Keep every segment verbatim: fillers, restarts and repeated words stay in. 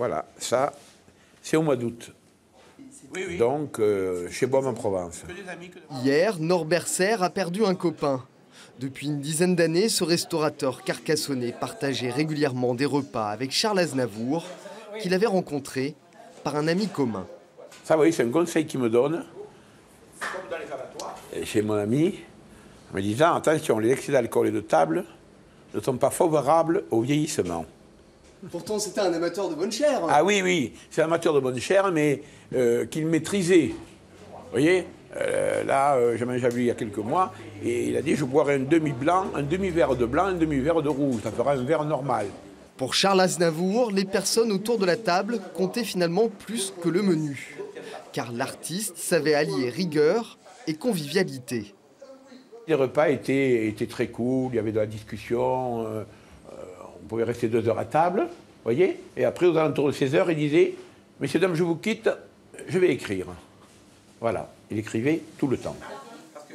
Voilà, ça, c'est au mois d'août. Oui, oui. Donc, euh, chez Baume en Provence. Hier, Norbert Serre a perdu un copain. Depuis une dizaine d'années, ce restaurateur carcassonnais partageait régulièrement des repas avec Charles Aznavour, qu'il avait rencontré par un ami commun. Ça, oui, c'est un conseil qu'il me donne, et chez mon ami, en me disant, attention, les excès d'alcool et de table ne sont pas favorables au vieillissement. Pourtant, c'était un amateur de bonne chère. Ah oui, oui, c'est un amateur de bonne chère, mais euh, qu'il maîtrisait. Vous voyez, euh, là, euh, j'en ai déjà vu il y a quelques mois, et il a dit, je boirai un demi-blanc, un demi-verre de blanc, un demi-verre de rouge, ça fera un verre normal. Pour Charles Aznavour, les personnes autour de la table comptaient finalement plus que le menu, car l'artiste savait allier rigueur et convivialité. Les repas étaient, étaient très cool, il y avait de la discussion, euh, on pouvait rester deux heures à table, voyez, et après, aux alentours de seize heures, il disait « Messieurs, dames, je vous quitte, je vais écrire ». Voilà, il écrivait tout le temps.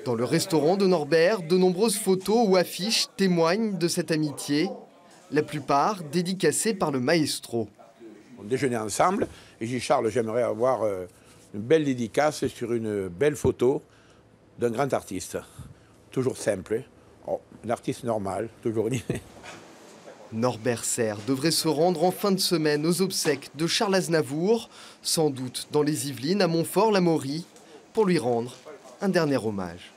Dans le restaurant de Norbert, de nombreuses photos ou affiches témoignent de cette amitié, la plupart dédicacées par le maestro. On déjeunait ensemble, et j'ai dit « Charles, j'aimerais avoir euh, une belle dédicace sur une belle photo d'un grand artiste ». Toujours simple, oh, un artiste normal, toujours dit. Norbert Serre devrait se rendre en fin de semaine aux obsèques de Charles Aznavour, sans doute dans les Yvelines à Montfort-la-Maurie, pour lui rendre un dernier hommage.